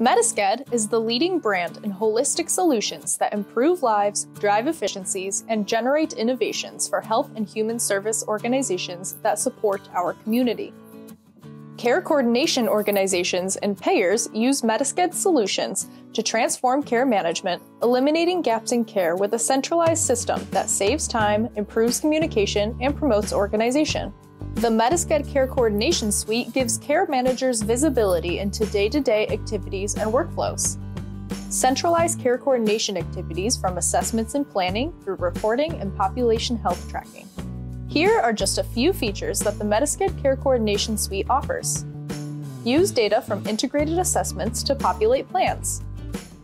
MediSked is the leading brand in holistic solutions that improve lives, drive efficiencies, and generate innovations for health and human service organizations that support our community. Care coordination organizations and payers use MediSked solutions to transform care management, eliminating gaps in care with a centralized system that saves time, improves communication, and promotes organization. The MediSked Care Coordination Suite gives care managers visibility into day-to-day activities and workflows. Centralized care coordination activities from assessments and planning through reporting and population health tracking. Here are just a few features that the MediSked Care Coordination Suite offers. Use data from integrated assessments to populate plans.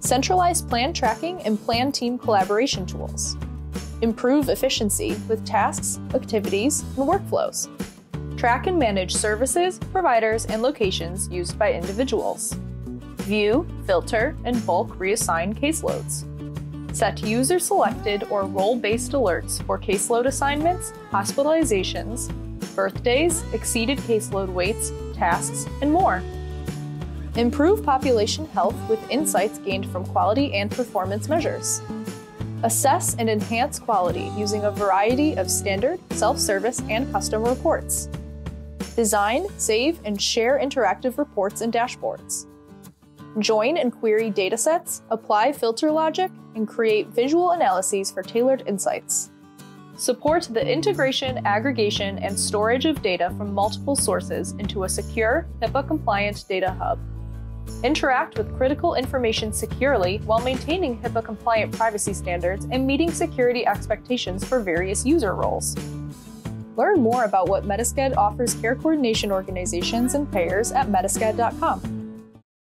Centralized plan tracking and plan team collaboration tools. Improve efficiency with tasks, activities, and workflows. Track and manage services, providers, and locations used by individuals. View, filter, and bulk reassign caseloads. Set user-selected or role-based alerts for caseload assignments, hospitalizations, birthdays, exceeded caseload weights, tasks, and more. Improve population health with insights gained from quality and performance measures. Assess and enhance quality using a variety of standard, self-service, and custom reports. Design, save, and share interactive reports and dashboards. Join and query datasets, apply filter logic, and create visual analyses for tailored insights. Support the integration, aggregation, and storage of data from multiple sources into a secure, HIPAA-compliant data hub. Interact with critical information securely while maintaining HIPAA-compliant privacy standards and meeting security expectations for various user roles. Learn more about what MediSked offers care coordination organizations and payers at medisked.com.